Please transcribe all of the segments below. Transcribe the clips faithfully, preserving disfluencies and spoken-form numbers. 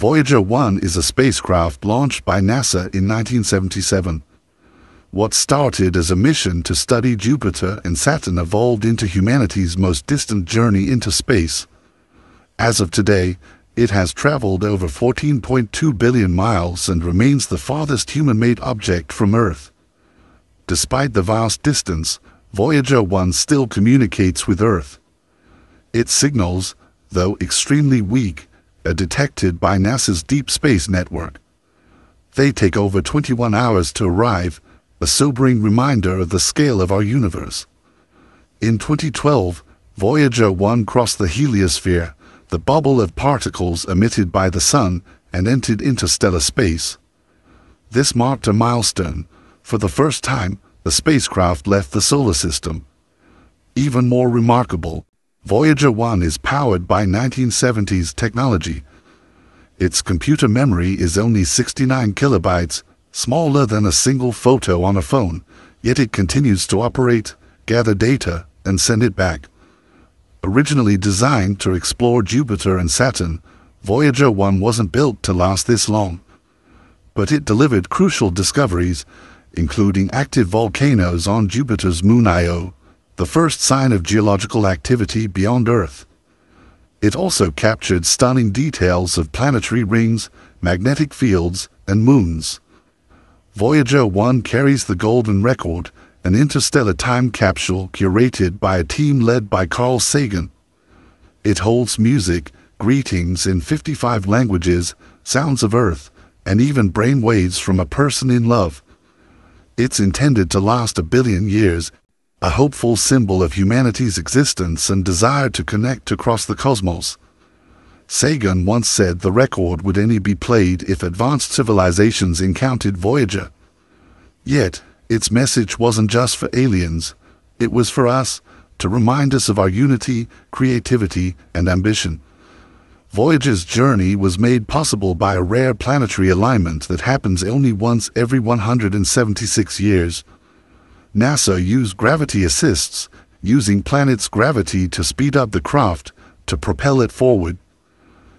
Voyager one is a spacecraft launched by NASA in nineteen seventy-seven. What started as a mission to study Jupiter and Saturn evolved into humanity's most distant journey into space. As of today, it has traveled over fourteen point two billion miles and remains the farthest human-made object from Earth. Despite the vast distance, Voyager one still communicates with Earth. Its signals, though extremely weak, are detected by NASA's Deep Space Network. They take over twenty-one hours to arrive, a sobering reminder of the scale of our universe. In twenty twelve, Voyager one crossed the heliosphere, the bubble of particles emitted by the Sun, and entered interstellar space. This marked a milestone. For the first time, the spacecraft left the solar system. Even more remarkable, Voyager one is powered by nineteen seventies technology. Its computer memory is only sixty-nine kilobytes, smaller than a single photo on a phone, yet it continues to operate, gather data, and send it back. Originally designed to explore Jupiter and Saturn, Voyager one wasn't built to last this long. But it delivered crucial discoveries, including active volcanoes on Jupiter's moon Io, the first sign of geological activity beyond Earth. It also captured stunning details of planetary rings, magnetic fields, and moons. Voyager one carries the golden record, an interstellar time capsule curated by a team led by Carl Sagan. It holds music, greetings in fifty-five languages, sounds of Earth, and even brainwaves from a person in love. It's intended to last a billion years, a hopeful symbol of humanity's existence and desire to connect across the cosmos. Sagan once said the record would only be played if advanced civilizations encountered Voyager. Yet, its message wasn't just for aliens. It was for us, to remind us of our unity, creativity, and ambition. Voyager's journey was made possible by a rare planetary alignment that happens only once every one hundred seventy-six years. NASA used gravity assists, using planets' gravity to speed up the craft, to propel it forward.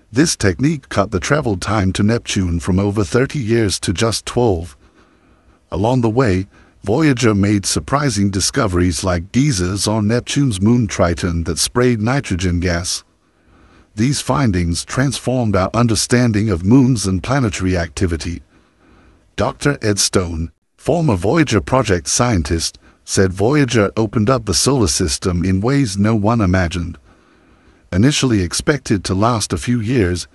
This technique cut the travel time to Neptune from over thirty years to just twelve. Along the way, Voyager made surprising discoveries like geysers on Neptune's moon Triton that sprayed nitrogen gas. These findings transformed our understanding of moons and planetary activity. Doctor Ed Stone, former Voyager project scientist, said Voyager opened up the solar system in ways no one imagined. Initially expected to last a few years,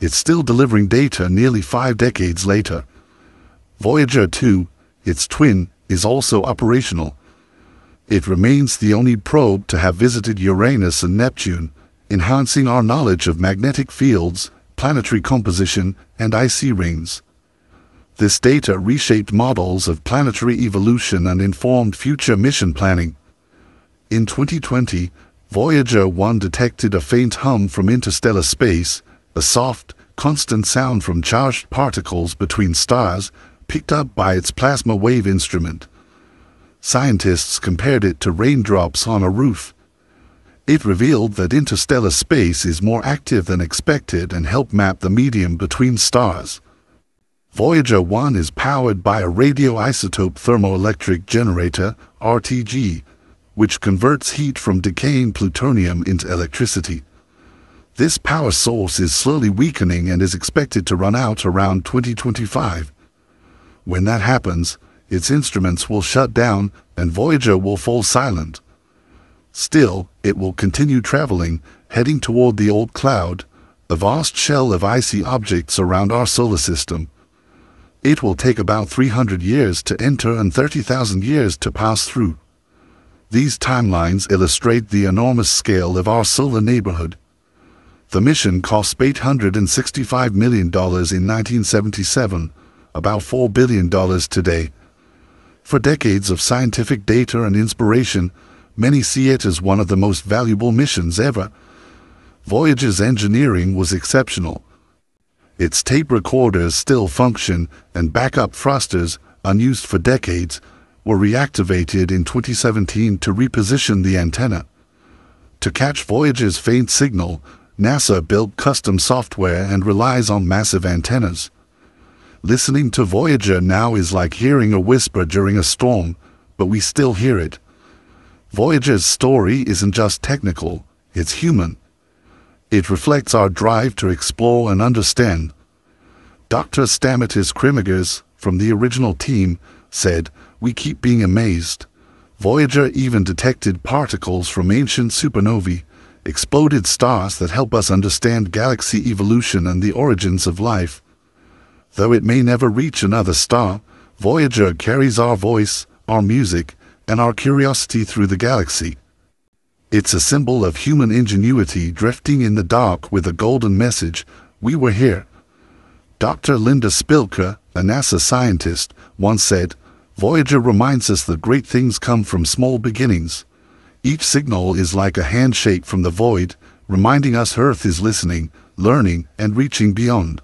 it's still delivering data nearly five decades later. Voyager two, its twin, is also operational. It remains the only probe to have visited Uranus and Neptune, enhancing our knowledge of magnetic fields, planetary composition, and icy rings. This data reshaped models of planetary evolution and informed future mission planning. In twenty twenty, Voyager one detected a faint hum from interstellar space, a soft, constant sound from charged particles between stars, picked up by its plasma wave instrument. Scientists compared it to raindrops on a roof. It revealed that interstellar space is more active than expected and helped map the medium between stars. Voyager one is powered by a radioisotope thermoelectric generator, R T G, which converts heat from decaying plutonium into electricity. This power source is slowly weakening and is expected to run out around twenty twenty-five. When that happens, its instruments will shut down and Voyager will fall silent. Still, it will continue traveling, heading toward the Oort Cloud, a vast shell of icy objects around our solar system. It will take about three hundred years to enter and thirty thousand years to pass through. These timelines illustrate the enormous scale of our solar neighborhood. The mission cost eight hundred sixty-five million dollars in nineteen seventy-seven, about four billion dollars today. For decades of scientific data and inspiration, many see it as one of the most valuable missions ever. Voyager's engineering was exceptional. Its tape recorders still function, and backup thrusters, unused for decades, were reactivated in twenty seventeen to reposition the antenna. To catch Voyager's faint signal, NASA built custom software and relies on massive antennas. Listening to Voyager now is like hearing a whisper during a storm, but we still hear it. Voyager's story isn't just technical, it's human. It reflects our drive to explore and understand. Doctor Stamatis Krimiger, from the original team, said, "We keep being amazed. Voyager even detected particles from ancient supernovae, exploded stars that help us understand galaxy evolution and the origins of life. Though it may never reach another star, Voyager carries our voice, our music, and our curiosity through the galaxy. It's a symbol of human ingenuity drifting in the dark with a golden message, we were here." Doctor Linda Spilker, a NASA scientist, once said, "Voyager reminds us that great things come from small beginnings. Each signal is like a handshake from the void, reminding us Earth is listening, learning, and reaching beyond."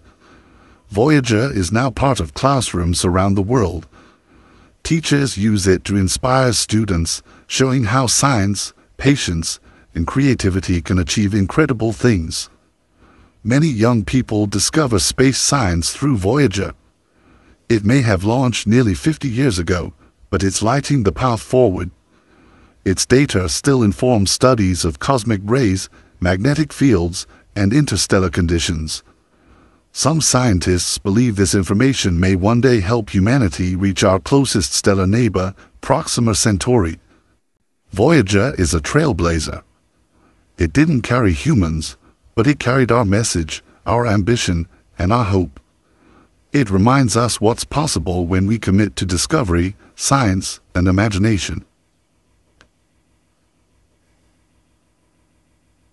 Voyager is now part of classrooms around the world. Teachers use it to inspire students, showing how science, patience, and creativity can achieve incredible things. Many young people discover space science through Voyager. It may have launched nearly fifty years ago, but it's lighting the path forward. Its data still informs studies of cosmic rays, magnetic fields, and interstellar conditions. Some scientists believe this information may one day help humanity reach our closest stellar neighbor, Proxima Centauri. Voyager is a trailblazer. It didn't carry humans, but it carried our message, our ambition, and our hope. It reminds us what's possible when we commit to discovery, science, and imagination.